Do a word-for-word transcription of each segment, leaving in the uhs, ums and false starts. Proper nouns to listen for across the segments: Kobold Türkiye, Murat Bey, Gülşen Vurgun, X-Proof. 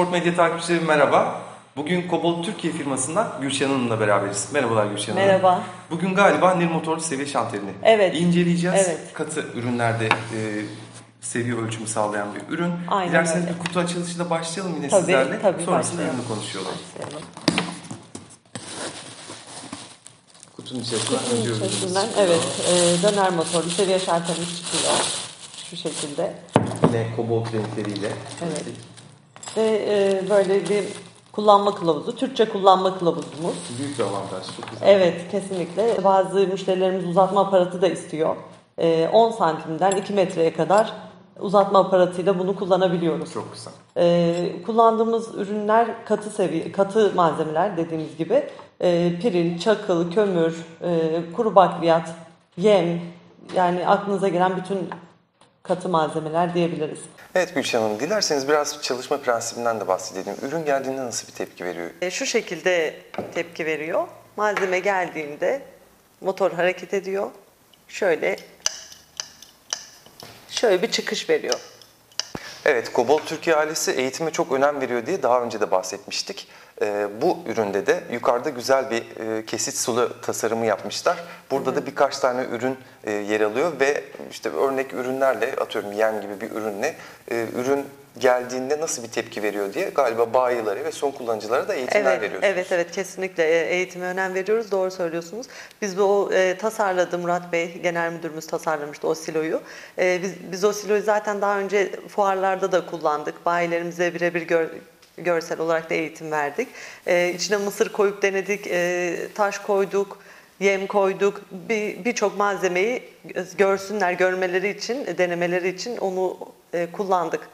Sport Medya takipçileri merhaba. Bugün Kobold Türkiye firmasından Gülşen Hanım'la beraberiz. Merhabalar Gülşen Hanım. Merhaba. Bugün galiba nil motorlu seviye şantelini evet. inceleyeceğiz. Evet. Katı ürünlerde e, seviye ölçümü sağlayan bir ürün. Aynen. Dilerseniz öyle. Bir kutu açılışıyla başlayalım yine tabii, sizlerle. Tabii, sonrasında yanında konuşuyorlar. Başlayalım. Kutunun içerisinden önce ürünümüz. Evet. E, döner motorlu seviye şantelimiz çıkıyor. Şu şekilde. Yine kobold renkleriyle. Evet. Ve e, böyle bir kullanma kılavuzu, Türkçe kullanma kılavuzumuz. Büyük bir avantaj, çok güzel. Evet, kesinlikle. Bazı müşterilerimiz uzatma aparatı da istiyor. E, on santimden iki metreye kadar uzatma aparatıyla bunu kullanabiliyoruz. Çok güzel. E, kullandığımız ürünler katı seviye, katı malzemeler dediğimiz gibi. E, pirinç, çakıl, kömür, e, kuru bakliyat, yem, yani aklınıza gelen bütün katı malzemeler diyebiliriz. Evet Gülşen Hanım, dilerseniz biraz çalışma prensibinden de bahsedelim. Ürün geldiğinde nasıl bir tepki veriyor? E, şu şekilde tepki veriyor. Malzeme geldiğinde motor hareket ediyor. Şöyle şöyle bir çıkış veriyor. Evet, Kobold Türkiye ailesi eğitime çok önem veriyor diye daha önce de bahsetmiştik. Ee, bu üründe de yukarıda güzel bir e, kesit sulu tasarımı yapmışlar. Burada Hı -hı. da birkaç tane ürün e, yer alıyor ve işte örnek ürünlerle, atıyorum yem gibi bir ürünle e, ürün geldiğinde nasıl bir tepki veriyor diye galiba bayileri ve son kullanıcılara da eğitimler evet, veriyoruz. Evet, evet kesinlikle eğitime önem veriyoruz. Doğru söylüyorsunuz. Biz bu e, tasarladı Murat Bey, genel müdürümüz tasarlamıştı o siloyu. E, biz, biz o siloyu zaten daha önce fuarlarda da kullandık. Bayilerimize birebir gördük. Görsel olarak da eğitim verdik. Ee, içine mısır koyup denedik, e, taş koyduk, yem koyduk. Bir birçok malzemeyi görsünler, görmeleri için, denemeleri için onu e, kullandık.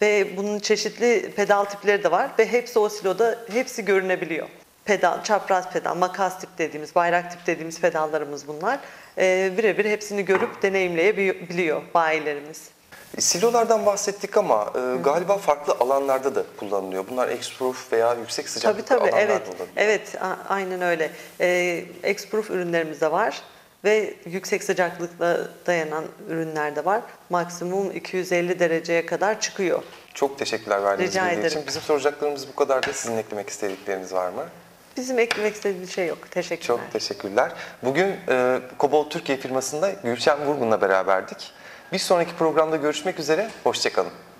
Ve bunun çeşitli pedal tipleri de var ve hepsi o siloda, hepsi görünebiliyor. Pedal, çapraz pedal, makas tip dediğimiz, bayrak tip dediğimiz pedallarımız bunlar. E, birebir hepsini görüp deneyimleyebiliyor bayilerimiz. Silolardan bahsettik ama e, galiba farklı alanlarda da kullanılıyor. Bunlar X-Proof veya yüksek sıcaklıkta tabii, tabii, alanlarda evet, olabiliyor. Evet, aynen öyle. E, X-Proof ürünlerimiz de var ve yüksek sıcaklıkta dayanan ürünler de var. Maksimum iki yüz elli dereceye kadar çıkıyor. Çok teşekkürler verdiğiniz bilgi için. Bizim soracaklarımız bu kadar da sizin eklemek istedikleriniz var mı? Bizim eklemek istediğimiz şey yok. Teşekkürler. Çok teşekkürler. Bugün e, Kobold Türkiye firmasında Gülşen Vurgun'la beraberdik. Bir sonraki programda görüşmek üzere, hoşça kalın.